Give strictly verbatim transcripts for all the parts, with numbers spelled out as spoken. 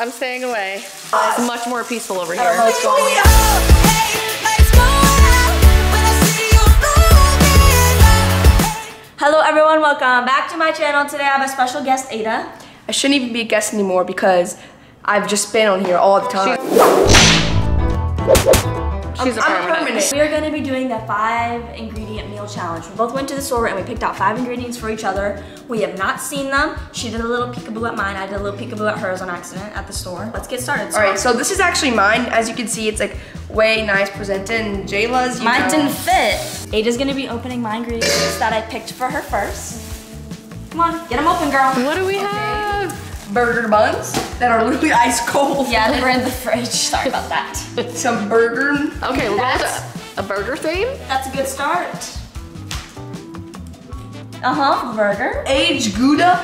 I'm staying away. It's much more peaceful over here. I don't know what's going on. Hello everyone, welcome back to my channel. Today I have a special guest, Ayda. I shouldn't even be a guest anymore because I've just been on here all the time. She's, She's a permanent. I'm permanent. We are gonna be doing the five ingredient meal challenge. We both went to the store and we picked out five ingredients for each other. We have not seen them. She did a little peekaboo at mine. I did a little peekaboo at hers on accident at the store. Let's get started. So all right, so this is actually mine. As you can see, it's like way nice presented. And Jayla's, you Mine know. didn't fit. Ada's gonna be opening my ingredients that I picked for her first. Come on, get them open, girl. What do we okay. have? Burger buns that are literally ice cold. Yeah, they were in the fridge. Sorry about that. Some burger. Okay, well, that's a, a burger theme. That's a good start. Uh huh, burger. Aged Gouda.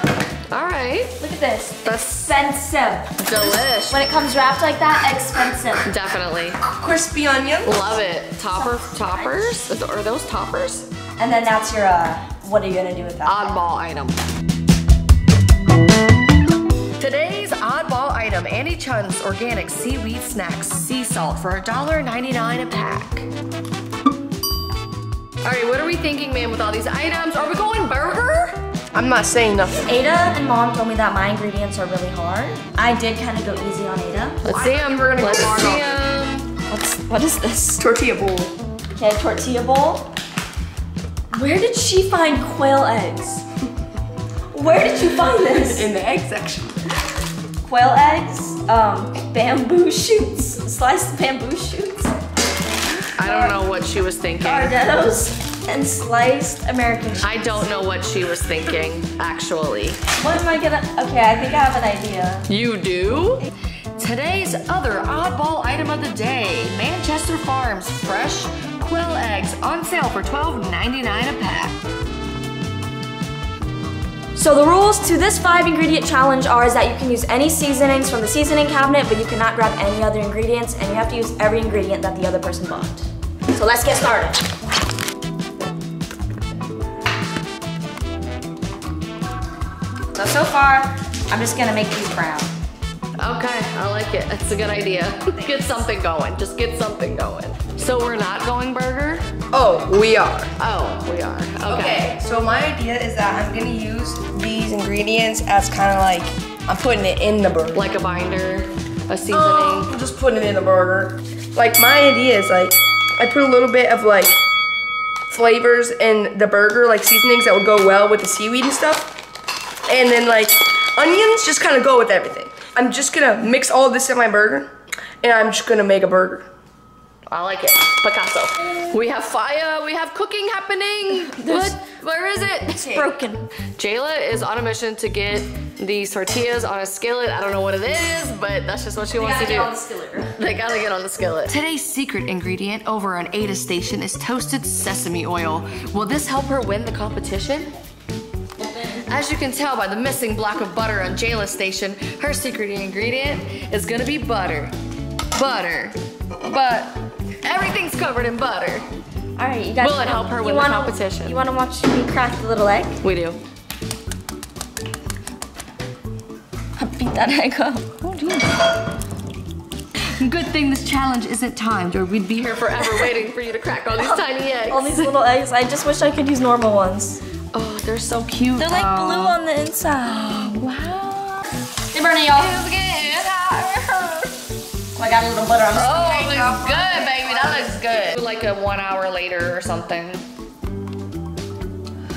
All right. Look at this. That's expensive. Delish. When it comes wrapped like that, expensive. Definitely. Crispy onion. Love it. Topper, toppers. Are those toppers? And then that's your. Uh, What are you gonna do with that? Oddball item. Today's oddball item, Annie Chun's organic seaweed snacks, sea salt for a dollar ninety-nine a pack. All right, what are we thinking, man, with all these items? Are we going burger? I'm not saying nothing. Ada and mom told me that my ingredients are really hard. I did kind of go easy on Ada. Let's see them. We're gonna go hard. What is this? Tortilla bowl. Okay, tortilla bowl. Where did she find quail eggs? Where did you find this? In the egg section. Quail eggs, um, bamboo shoots, sliced bamboo shoots. I don't know what she was thinking. Gardettos and sliced American cheese. I don't know what she was thinking, actually. What am I gonna, okay, I think I have an idea. You do? Today's other oddball item of the day, Manchester Farms fresh quail eggs on sale for twelve ninety-nine a pack. So the rules to this five ingredient challenge are is that you can use any seasonings from the seasoning cabinet, but you cannot grab any other ingredients, and you have to use every ingredient that the other person bought. So let's get started. So, so far, I'm just gonna make these brown. Okay, I like it. That's a good idea. Get something going. Just get something going. So we're not going burger? Oh, we are. Oh, we are. Okay. Okay, so my idea is that I'm gonna use these ingredients as kind of like, I'm putting it in the burger. Like a binder, a seasoning. Oh, I'm just putting it in the burger. Like my idea is like, I put a little bit of like flavors in the burger, like seasonings that would go well with the seaweed and stuff. And then like onions just kind of go with everything. I'm just gonna mix all this in my burger, and I'm just gonna make a burger. I like it, Picasso. We have fire, we have cooking happening. What, where is it? It's broken. Jayla is on a mission to get the tortillas on a skillet. I don't know what it is, but that's just what she they wants to do. They gotta get on the skillet. They gotta get on the skillet. Today's secret ingredient over on Ada's station is toasted sesame oil. Will this help her win the competition? As you can tell by the missing block of butter on Jayla's station, her secret ingredient is gonna be butter. Butter. But everything's covered in butter. All right, you guys. Will it help her win the competition? You wanna watch me crack the little egg? We do. I beat that egg up. Oh, dude. Good thing this challenge isn't timed or we'd be here forever waiting for you to crack all these tiny eggs. All these little eggs. I just wish I could use normal ones. Oh, they're so cute. They're like oh. blue on the inside. Wow. They're burning, y'all. Oh, I got a little butter on this. Oh, it looks good, baby. That looks good. Like a one hour later or something. A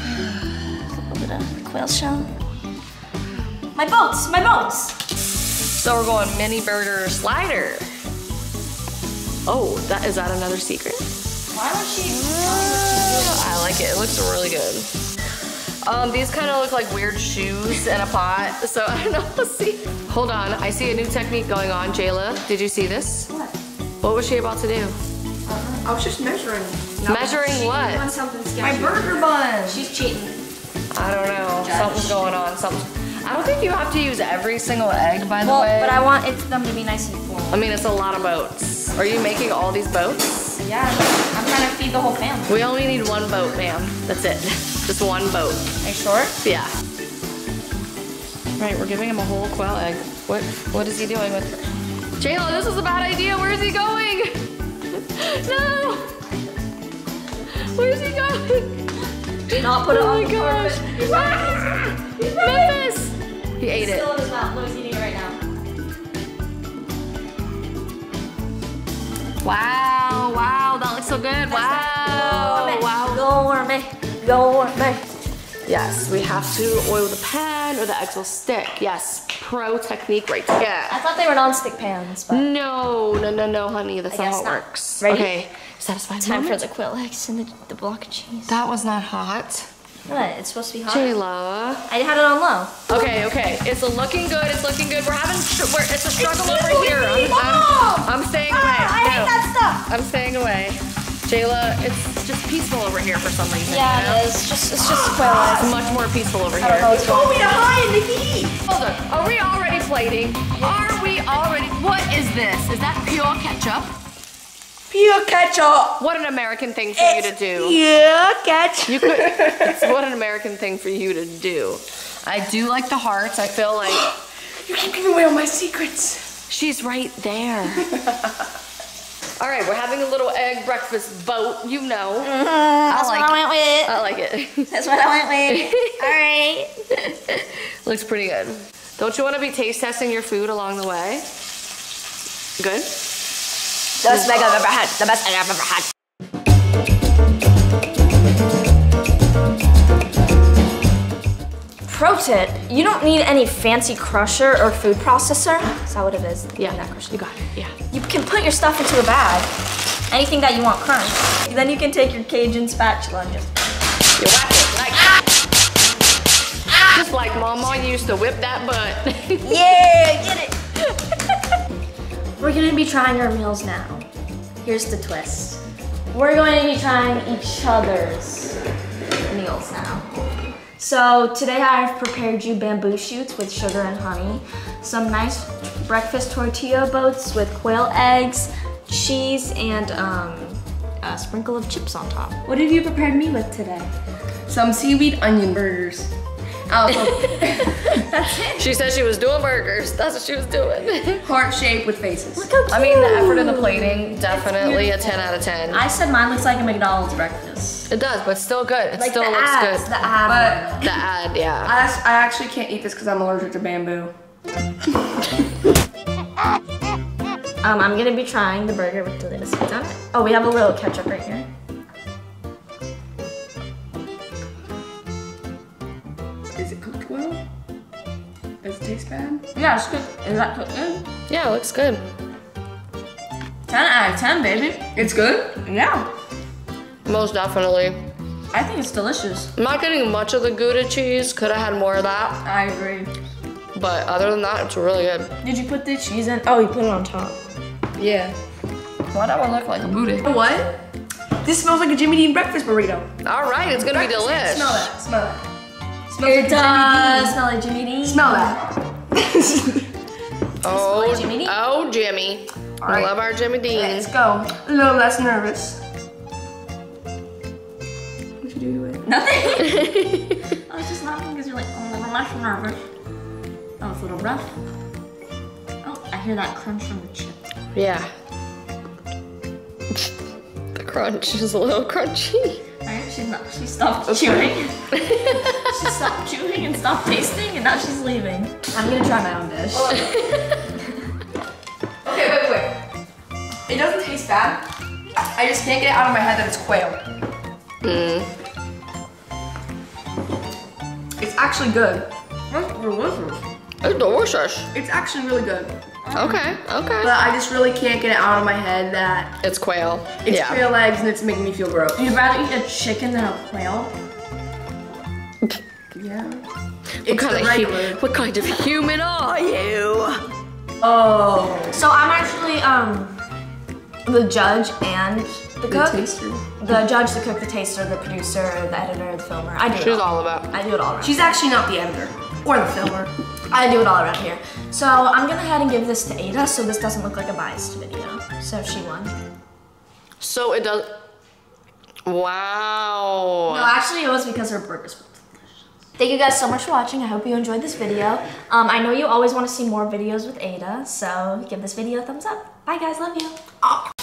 little bit of quail shell. My boats, my boats. So we're going mini burger slider. Oh, that is that another secret? Why would she? Uh, I like it. It looks really good. Um, these kind of look like weird shoes in a pot, so I don't know what to see. Hold on, I see a new technique going on. Jayla, did you see this? What? What was she about to do? Uh, I was just measuring. No, measuring what? On something sketchy. My burger bun. She's cheating. I don't know, Judge. something's going on. Something. I don't think you have to use every single egg, by the well, way. But I want it, them to be nice and full. I mean, it's a lot of boats. Are you making all these boats? Yeah, I'm trying to feed the whole family. We only need one boat, ma'am. That's it. Just one boat. Are you sure? Yeah. Right, we're giving him a whole quail egg. What what is he doing with Jayla, this is a bad idea. Where is he going? No! Where is he going? Do not put it on the carpet. Oh my gosh! Memphis! He ate it. He's still in his mouth. Look, he's eating it right now. Wow, wow, that looks so good. Wow, wow. Gourmet, gourmet. Yes, we have to oil the pan or the eggs will stick. Yes, pro technique right there. I thought they were non-stick pans, but... No, no, no, no, honey, that's not how it works. Ready? Okay, satisfied Time moment? for the quail eggs and the, the block of cheese. That was not hot. What? It's supposed to be hot. Jayla. I had it on low. Okay, okay, it's looking good, it's looking good. We're having, we're, it's a struggle it's over here. I'm, I'm, I'm staying ah, away. I hate no. that stuff. I'm staying away. Jayla, it's just peaceful over here for some reason. Yeah, you know? it is. Just, it's just quail eggs. It's much more peaceful over here. You told me to hide in the heat. Hold on. Are we already plating? Are we already? What is this? Is that pure ketchup? Pure ketchup. What an American thing for it's you to do. Pure ketchup. You could, it's what an American thing for you to do. I do like the hearts. I feel like. You keep giving away all my secrets. She's right there. All right, we're having a little egg breakfast boat, you know. Mm-hmm. That's I like what I went with. I like it. That's what I went with. All right. Looks pretty good. Don't you want to be taste testing your food along the way? Good? The best egg I've ever had. The best egg I've ever had. Pro tip, you don't need any fancy crusher or food processor. Is that what it is? Yeah, that crusher. You got it, yeah. You can put your stuff into a bag. Anything that you want crunched. Then you can take your Cajun spatula and just... You whack it like... Ah! Ah! Just like Mama used to whip that butt. Yeah, get it. We're gonna be trying our meals now. Here's the twist. We're going to be trying each other's meals now. So today I've prepared you bamboo shoots with sugar and honey, some nice breakfast tortilla boats with quail eggs, cheese, and um, a sprinkle of chips on top. What have you prepared me with today? Some seaweed onion burgers. Oh, that's it. She said she was doing burgers. That's what she was doing. Heart shaped with faces. Look how cute. I mean, the effort in the plating, definitely a ten out of ten. I said mine looks like a McDonald's breakfast. It does, but it's still good. It like still the looks ads, good. The ad. But the ad, yeah. I, I actually can't eat this because I'm allergic to bamboo. um, I'm gonna be trying the burger with the lettuce on it. Oh, we have a little ketchup right here. Is it cooked well? Does it taste bad? Yeah, it's good. Is that cooked good? Yeah, it looks good. ten out of ten, baby. It's good? Yeah. Most definitely. I think it's delicious. I'm not getting much of the Gouda cheese. Could have had more of that. I agree. But other than that, it's really good. Did you put the cheese in? Oh, you put it on top. Yeah. Why well, do I look like a booty? What? This smells like a Jimmy Dean breakfast burrito. All right, it's gonna be delicious. Smell that. Smell that. Smells it like does. Smell like Jimmy Dean. Smell that. Oh, like Jimmy Dean. Oh, Jimmy. All right. I love our Jimmy Dean. Right, let's go. A little less nervous. Do it. Nothing. I was just laughing because you're like, oh, never mind, I'm nervous. That was a little rough. Oh, I hear that crunch from the chip. Yeah. The crunch is a little crunchy. Right? She's not, she stopped okay. chewing. She stopped chewing and stopped tasting, and now she's leaving. I'm gonna try my own dish. Okay, wait, wait. It doesn't taste bad. I just can't get it out of my head that it's quail. Mm. It's actually good. That's delicious. It's delicious. It's actually really good. Okay, okay. But I just really can't get it out of my head that... It's quail. It's yeah. quail eggs and it's making me feel gross. You'd rather eat a chicken than a quail? Yeah. What, it's kind of what kind of human are you? Oh. So I'm actually um the judge and the cook. The taster. The judge, the cook, the taster, the producer, the editor, the filmer. I do She's it all. all about. I do it all around. She's actually not the editor or the filmer. I do it all around here. So I'm gonna head and give this to Ayda so this doesn't look like a biased video. So she won. So it does. Wow. No, actually it was because her burgers were delicious. Thank you guys so much for watching. I hope you enjoyed this video. Um, I know you always want to see more videos with Ayda, so give this video a thumbs up. Bye guys, love you.